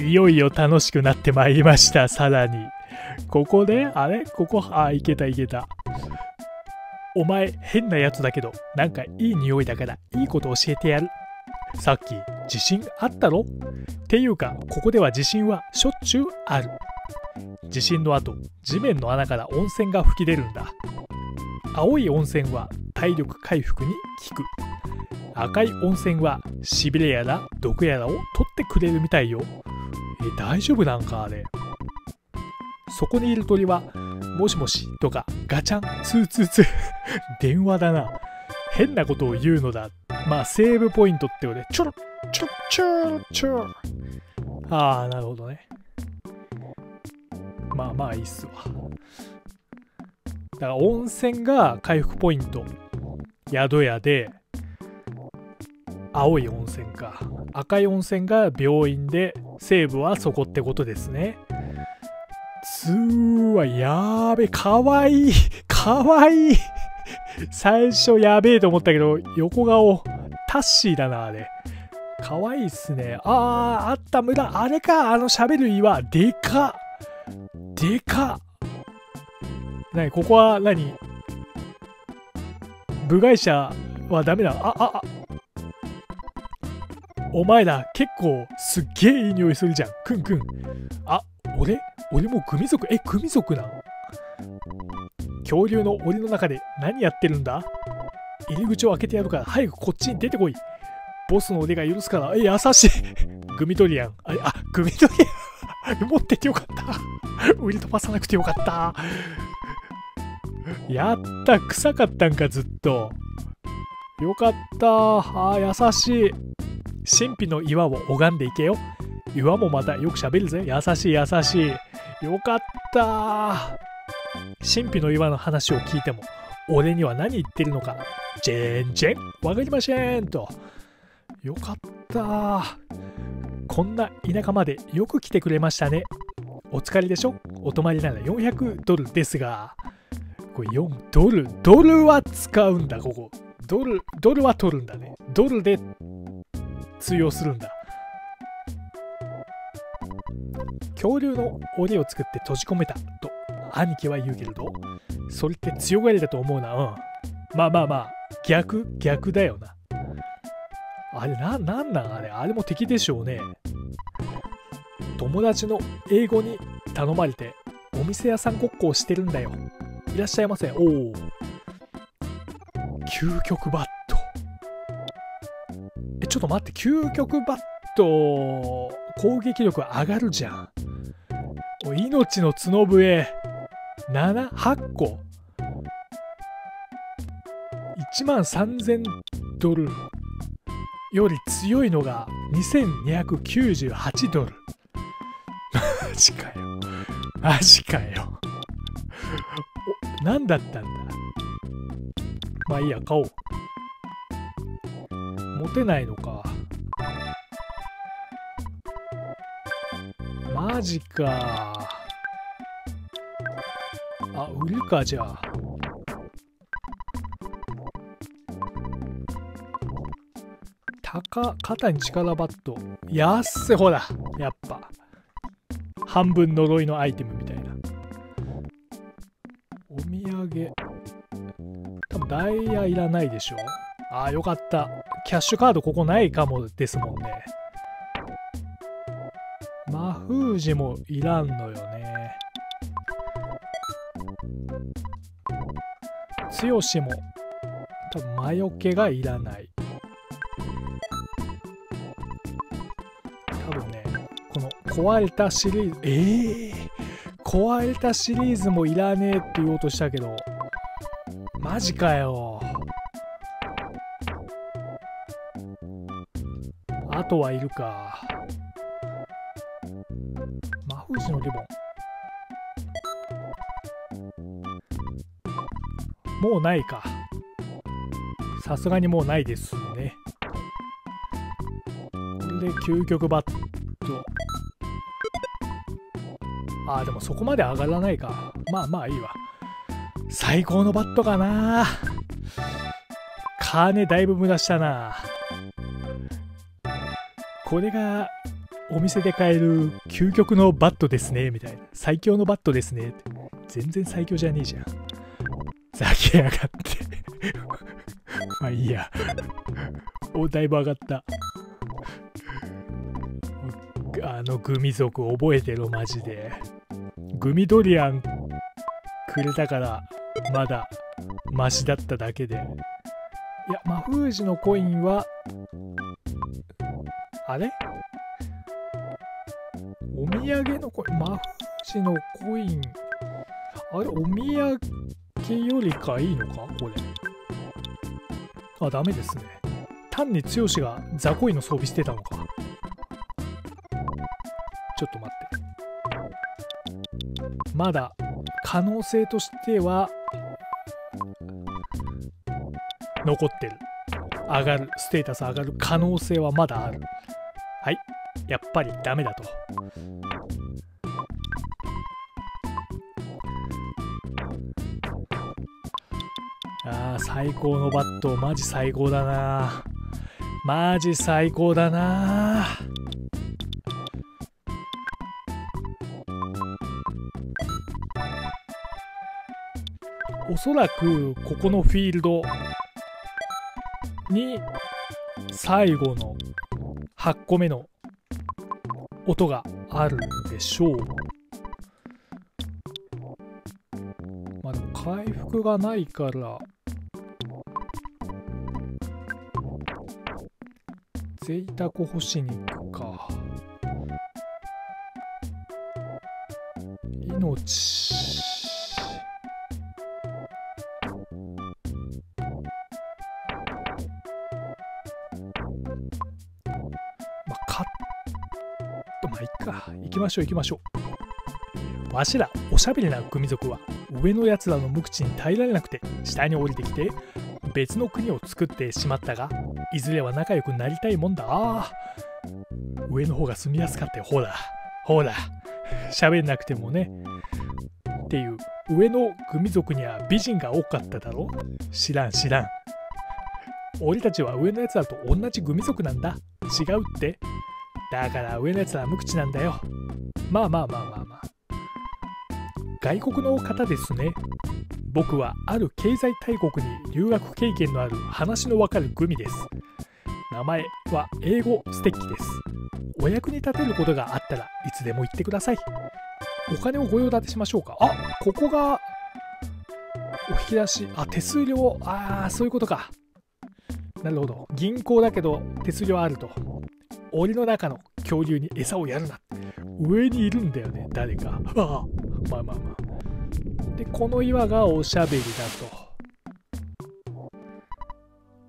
いよいよ楽しくなってまいりました。さらにここであれここあいけたいけた。お前変なやつだけどなんかいい匂いだからいいこと教えてやる。さっき地震あったろっていうかここでは地震はしょっちゅうある。地震のあと地面の穴から温泉が吹き出るんだ。青い温泉は体力回復に効く。赤い温泉はしびれやら毒やらを取ってくれるみたいよ。大丈夫なんかあれ。そこにいる鳥はもしもしとかガチャンツーツーツー電話だな。変なことを言うのだ。まあセーブポイントって俺チョロチョロチョロチョロ。ああなるほどね。まあまあいいっすわ。だから温泉が回復ポイント。宿屋で青い温泉か赤い温泉が病院でセーブはそこってことですね。つーわやーべかわいいかわいい。最初やべえと思ったけど横顔タッシーだなあれ。かわいいっすね。あーあった村あれかあのしゃべる岩でかでか。なにここは何部外者はダメだ。あお前ら結構すっげえいい匂いするじゃんくんくん。あ俺もうグミ族グミ族なの。恐竜の檻の中で何やってるんだ。入り口を開けてやるから早くこっちに出てこい。ボスの腕が許すから優しいグミドリアンあグミドリアン持っててよかった売り飛ばさなくてよかったやった臭かったんかずっとよかった優しい。神秘の岩を拝んでいけよ。岩もまたよくしゃべるぜ。優しい優しい。よかった。神秘の岩の話を聞いても、俺には何言ってるのか、全然わかりませんと。よかった。こんな田舎までよく来てくれましたね。お疲れでしょ。お泊まりなら$400ですが、これ$4、ドルは使うんだ、ここ。ドルは取るんだね。ドルで通用するんだ。恐竜の檻を作って閉じ込めたと兄貴は言うけれど、それって強がりだと思うな。うん、まあまあまあ逆だよな。あれなんなんあれも敵でしょうね。友達の英語に頼まれてお店屋さんごっこをしてるんだよ。いらっしゃいませ。おお究極バット。ちょっと待って究極バット攻撃力上がるじゃん。命の角笛8個$13,000より強いのが$2,298。マジかよマジかよ何だったんだ。まあいいや買おう。持てないのかマジか。あ売るかじゃあ。肩に力バット安いほらやっぱ半分呪いのアイテムみたいな。お土産多分ダイヤいらないでしょ。あよかったキャッシュカードここないかもですもんね。マフージもいらんのよね。つよしも多分魔除けがいらない。多分ねこの壊れたシリーズ壊れたシリーズもいらねえって言おうとしたけどマジかよ。あとはいるか。富士のリボンもうないか。さすがにもうないですね。で究極バットでもそこまで上がらないか。まあまあいいわ。最高のバットかな。金だいぶ無駄したな。これがお店で買える究極のバットですね、みたいな。最強のバットですねって。全然最強じゃねえじゃん。ざけやがって。まあいいや。お、だいぶ上がった。あのグミ族覚えてろ、マジで。グミドリアンくれたから、まだマシだっただけで。いや、マフージのコインは、あれお土産のコイン、マフージのコイン、あれお土産よりかいいのかこれ。あ、ダメですね。単に剛がザコイの装備してたのか。ちょっと待って。まだ可能性としては残ってる。上がる。ステータス上がる可能性はまだある。はい。やっぱりダメだと。ああ、最高のバット。マジ最高だな。マジ最高だな。おそらくここのフィールドに最後の8個目の音があるんでしょう。まあでも回復がないから贅沢欲しに行くか。命行きましょう行きましょう。わしらおしゃべりな組族は上のやつらの無口に耐えられなくて下に降りてきて別の国を作ってしまったが、いずれは仲良くなりたいもんだ。上の方が住みやすかったよ。ほらほらしゃべんなくてもねっていう。上の組族には美人が多かっただろ。知らん知らん。俺たちは上のやつらと同じ組族なんだ。違うって。だから上のやつら無口なんだよ。まあまあまあまあまあ。外国の方ですね。僕はある経済大国に留学経験のある話のわかるグミです。名前は英語ステッキです。お役に立てることがあったらいつでも言ってください。お金をご用立てしましょうか。あ、ここがお引き出し。あ、手数料。ああ、そういうことか。なるほど。銀行だけど手数料あると。檻の中の恐竜に餌をやるな。上にいるんだよね、誰か。ああ、まあまあまあ。で、この岩がおしゃべりだと。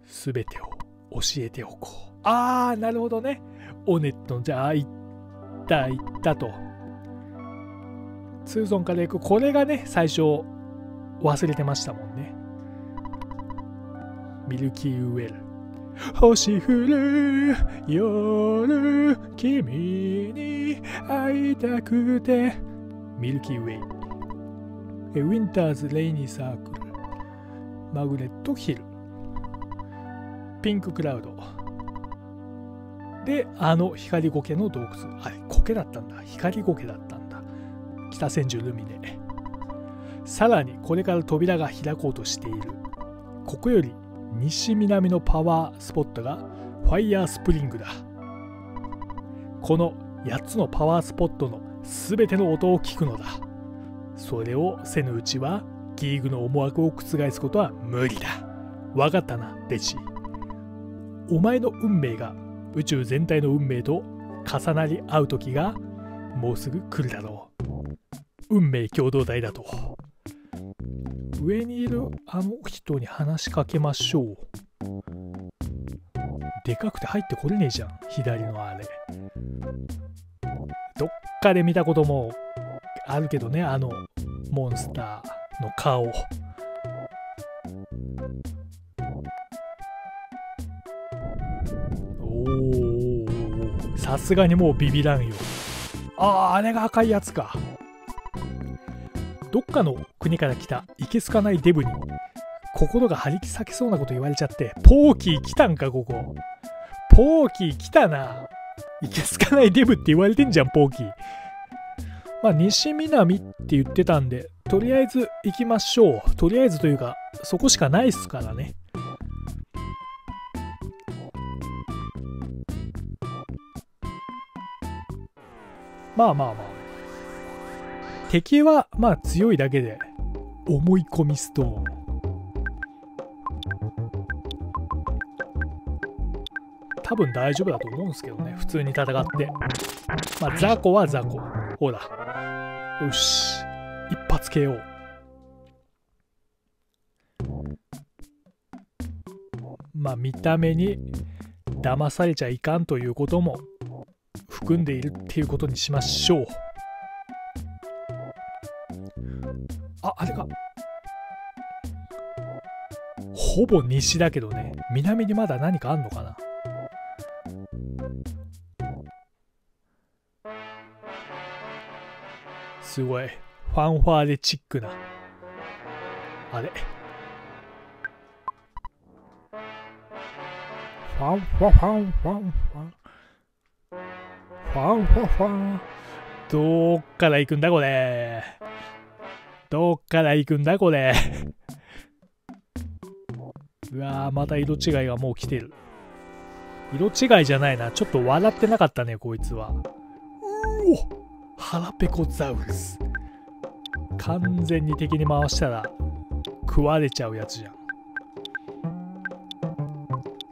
すべてを教えておこう。ああ、なるほどね。オネットの、じゃあ、行った行ったと。ツーゾンから行く。これがね、最初忘れてましたもんね。ミルキーウェル。星降る夜、君に会いたくて。ミルキーウェイ。ウィンターズ・レイニー・サークル。マグネット・ヒル。ピンク・クラウド。で、あの光ゴケの洞窟。あれ、コケだったんだ。光ゴケだったんだ。北千住ルミネ。さらに、これから扉が開こうとしている。ここより、西南のパワースポットがファイヤースプリングだ。この8つのパワースポットの全ての音を聞くのだ。それをせぬうちはギーグの思惑を覆すことは無理だ。わかったな、デジ。お前の運命が宇宙全体の運命と重なり合う時がもうすぐ来るだろう。運命共同体だと。上にいるあの人に話しかけましょう。でかくて入ってこれねえじゃん、左のあれ。どっかで見たこともあるけどね、あのモンスターの顔。おお、さすがにもうビビらんよ。ああ、あれが赤いやつか。どっかの国から来たいけすかないデブに心が張り裂けそうなこと言われちゃって。ポーキー来たんか、ここ。ポーキー来たな。いけすかないデブって言われてんじゃん、ポーキー。まあ、西南って言ってたんで、とりあえず行きましょう。とりあえずというか、そこしかないっすからね。まあまあまあ。敵は、まあ強いだけで、思い込みストーン。多分大丈夫だと思うんですけどね、普通に戦って。まあ、雑魚は雑魚。ほら。よし。一発KO。まあ、見た目に騙されちゃいかんということも含んでいるっていうことにしましょう。あ、あれか。ほぼ西だけどね、南にまだ何かあんのかな。すごいファンファーレチックなあれ、ファンファファンファンファンファンファファン、どっから行くんだこれ、どっから行くんだこれうわー、また色違いがもう来てる。色違いじゃないな、ちょっと笑ってなかったねこいつは。うおっ、腹ペコザウルス、完全に敵に回したら食われちゃうやつじゃん。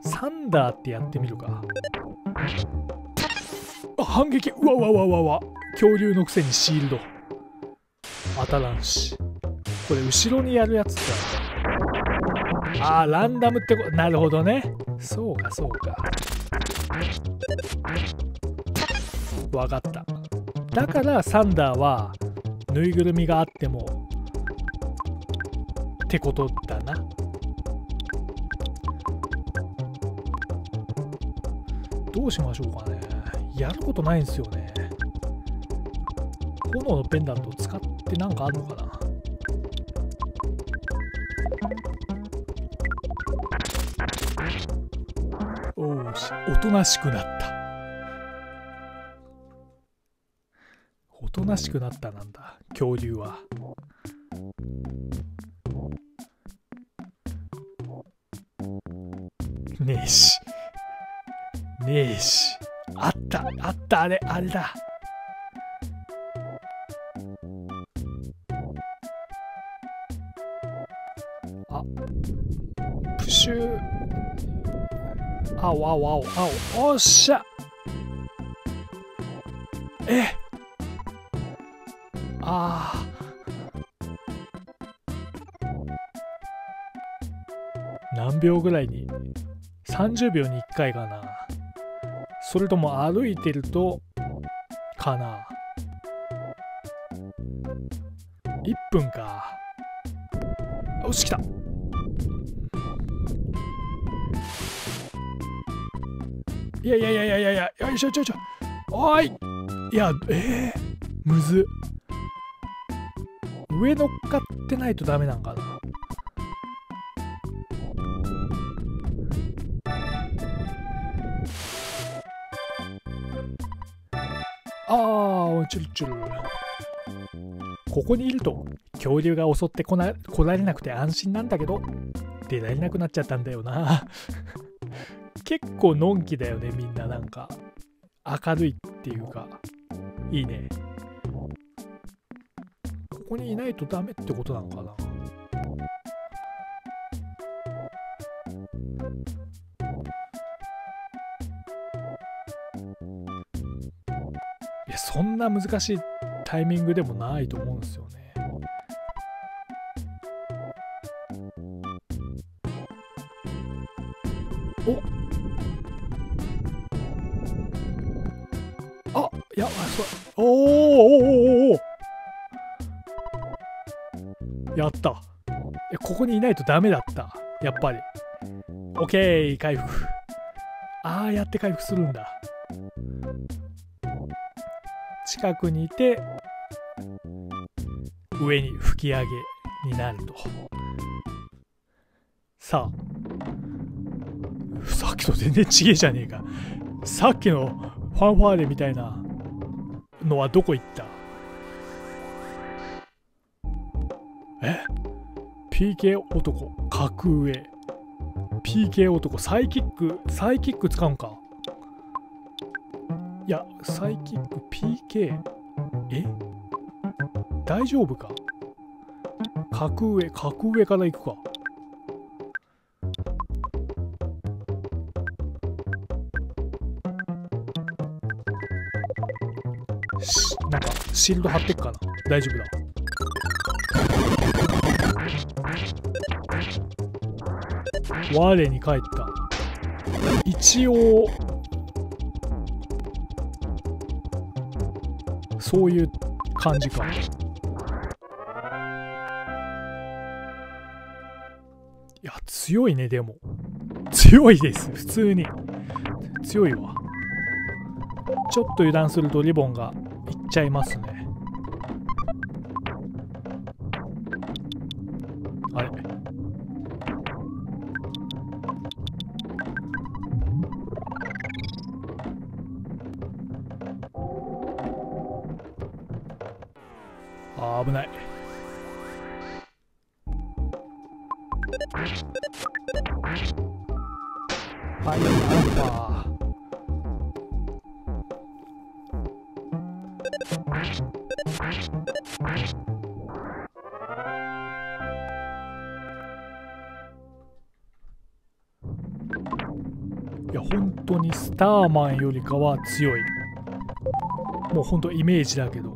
サンダーってやってみるか。あ、反撃、うわわわわわ、恐竜のくせにシールド当たらんし、これ後ろにやるやつだ。あー、ランダムってこと、なるほどね、そうかそうか、わかった。だからサンダーはぬいぐるみがあってもってことだな。どうしましょうかね。やることないんですよね。炎のペンダントを使ってなんかあるのかな。おうし、おとなしくなった。おとなしくなったなんだ、恐竜は。ねえし、ねえし、あったあった、あれあれだ。あ、プシュー、あおあおあおあお、おっしゃ、え、あ何秒ぐらいに、30秒に1回かな、それとも歩いてるとかな。1分か。よし、来た。いやいやいやいやいや、よいしょよいしょ、おい、いや、むずっ、上乗っかってないとダメなんかな。あー、ちゅるちゅる。ここにいると恐竜が襲ってこられなくて安心なんだけど、出られなくなっちゃったんだよな結構のんきだよね、みんな。なんか明るいっていうか、いいね。ここにいないとダメってことなのかな。いや、そんな難しいタイミングでもないと思うんですよね。おあ、いや、あ、そう、おおおおお、やった。ここにいないとダメだった、やっぱり。オッケー、回復。ああやって回復するんだ。近くにいて上に吹き上げになると。さあ、さっきと全然違えじゃねえか。さっきのファンファーレみたいなのはどこ行った？え？ PK 男、格上。PK 男、サイキック使うんか。いや、サイキック、PK。え？大丈夫か？格上から行くか。なんかシールド貼ってっかな。大丈夫だ。我に返った。一応そういう感じか。いや強いね。でも強いです。普通に強いわ。ちょっと油断するとリボンがいっちゃいますね。あれあー危ない。パイナッパースターマンよりかは強い。もうほんとイメージだけど、こ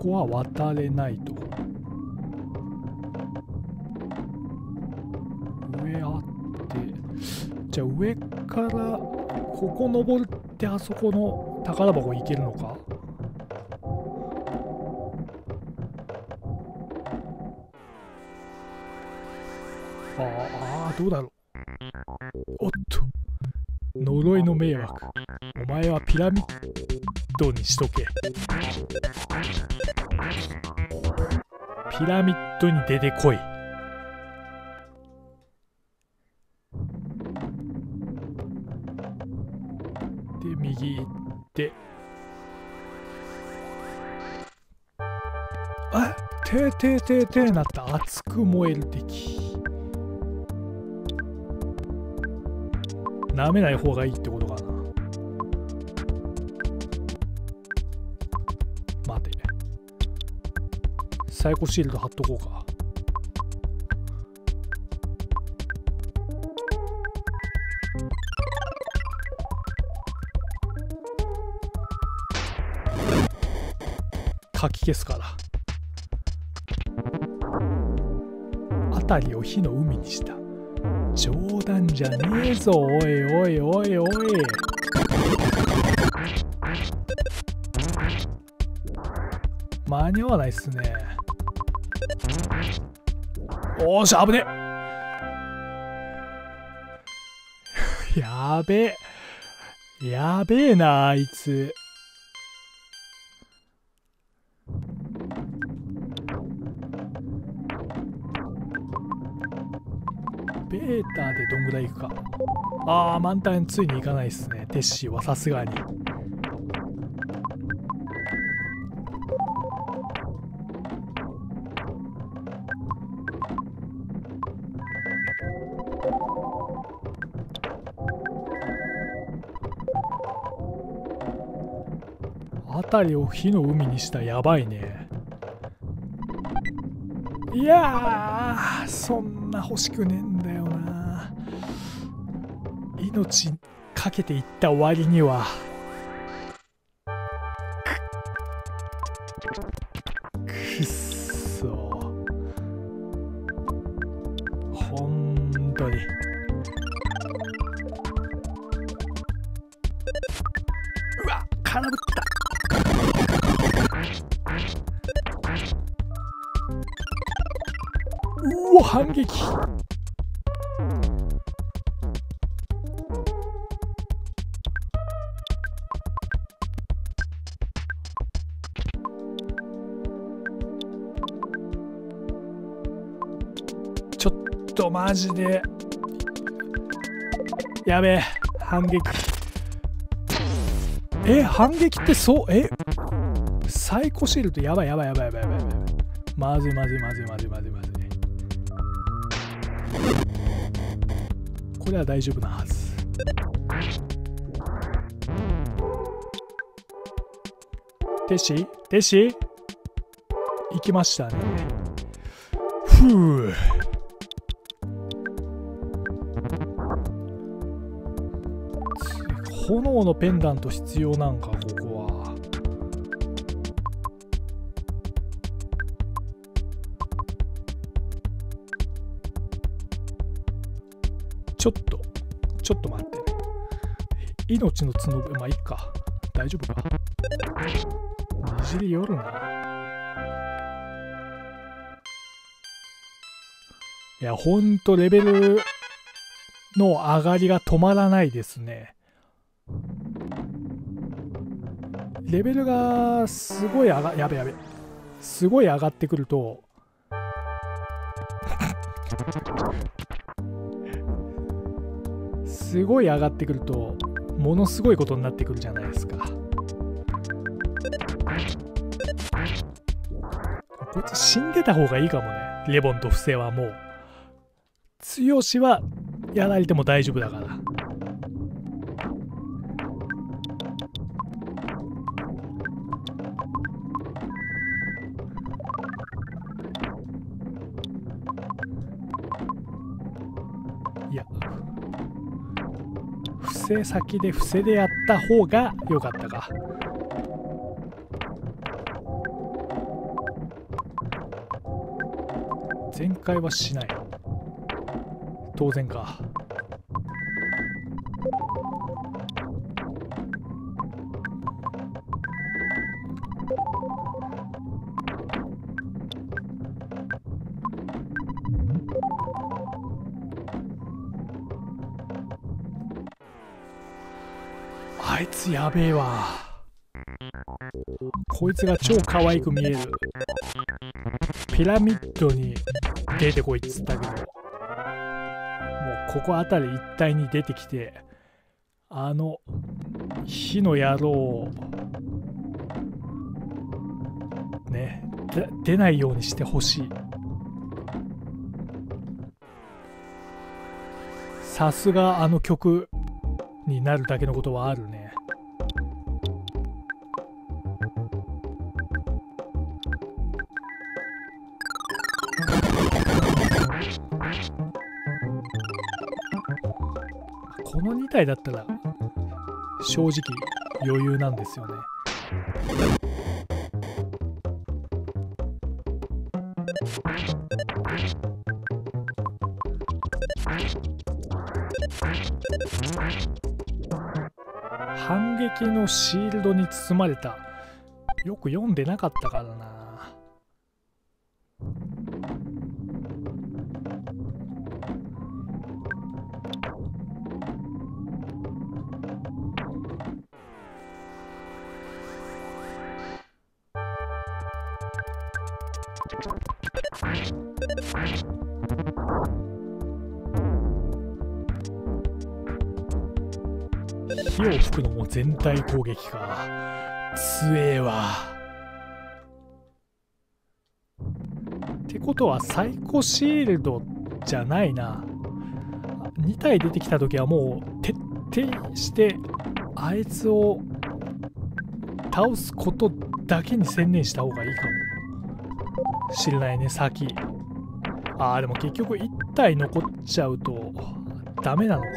こは渡れないと。上あって、じゃあ上からここ登ってあそこの宝箱行けるのか。どうだろう。おっと、呪いの迷惑。お前はピラミッドにしとけ。ピラミッドに出てこい。で、右行って。あっ、てなった。熱く燃える敵。舐めない方がいいってことかな。待て。サイコシールド貼っとこうか。かき消すから。辺りを火の海にした。冗談じゃねえぞ。おいおいおいおい。間に合わないっすね。おーし、危ねえ。やべえなあいつ。ベータでどんぐらいいくか。ああ、満タンついにいかないっすね。テッシーはさすがに。辺りを火の海にした。やばいね。いやー、そんな欲しくねえんだよな。命かけていった割には。くっそー。ほんとに。うわ、空振った。反撃。ちょっとマジでやべえ、反撃。反撃ってサイコシールド、やばいやばいやばいやばいやばいやばい。まずいまずいまずいまずいまずいまずい。これは大丈夫なはず。テシ行きましたね。ふう。炎のペンダント必要なんか、ここは。ちょっと待ってね。命の角、まあいっか。大丈夫か。いじり寄るな。いや、ほんとレベルの上がりが止まらないですね。レベルがすごいすごい上がってくるとすごい上がってくるとものすごいことになってくるじゃないですか。こいつ死んでた方がいいかもね。レボンと不正はもう。強しはやられても大丈夫だから。いや、不正先で不正でやった方が良かったか。全開はしない。当然か。あいつやべえわ。こいつが超可愛く見える。ピラミッドに出てこいっつったけど、もうここあたり一帯に出てきて、あの火の野郎ね、出ないようにしてほしい。さすがあの曲になるだけのことはあるね。この2体だったら正直余裕なんですよね。反撃のシールドに包まれた。よく読んでなかったからな。火を吹くのも全体攻撃か。強えわ。ってことはサイコシールドじゃないな。2体出てきた時はもう徹底してあいつを倒すことだけに専念した方がいいかもしれないね。先でも結局1体残っちゃうとダメなのか。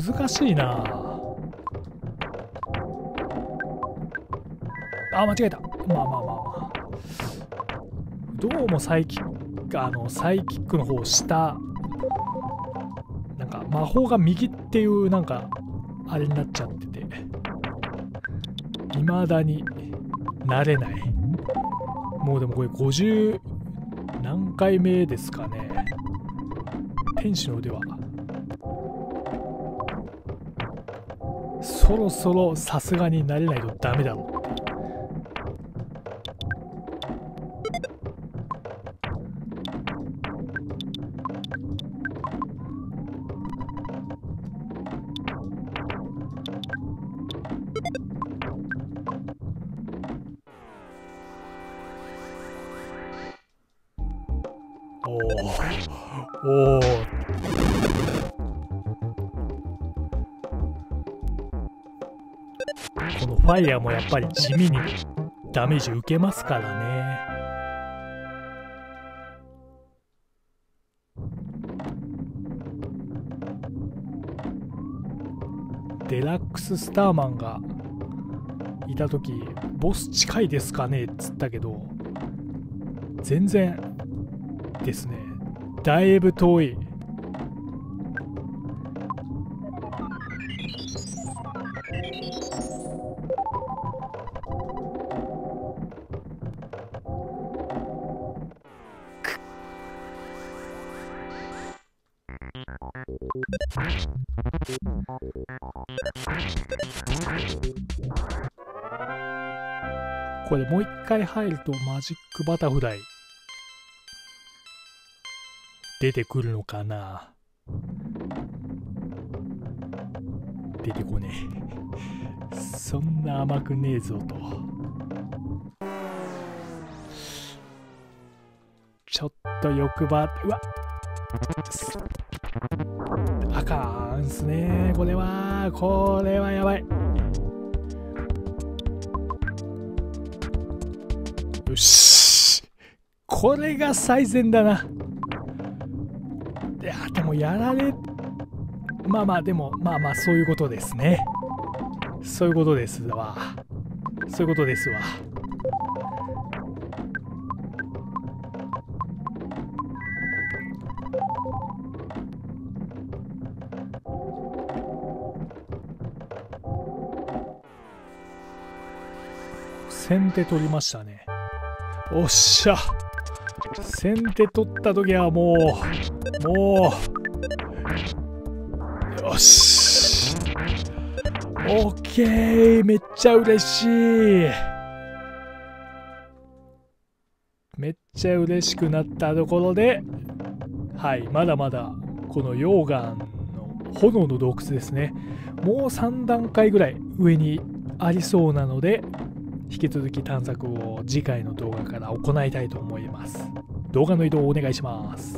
難しいなあ。間違えた。まあどうもサイキックの方下、なんか魔法が右っていうなんかあれになっちゃってて、いまだに慣れない。もうでもこれ50何回目ですかね。天使の腕はそろそろさすがに慣れないとダメだろう。おー、このファイヤーもやっぱり地味にダメージ受けますからね。デラックススターマンがいた時ボス近いですかねっつったけど、全然ですね、だいぶ遠い。これもう一回入るとマジックバタフライ出てくるのかな。出てこねえそんな甘くねえぞと。ちょっと欲張って、うわっあかんすねこれは。これはやばい。よし、これが最善だな。いやでもやられ、まあまあでもまあまあそういうことですね。そういうことですわ。そういうことですわ。先手取りましたね。おっしゃ、先手取った時はもうよし、オッケー、めっちゃ嬉しい、めっちゃ嬉しくなったところで、はい、まだまだこの溶岩の炎の洞窟ですね、もう3段階ぐらい上にありそうなので、引き続き探索を次回の動画から行いたいと思います。動画の移動をお願いします。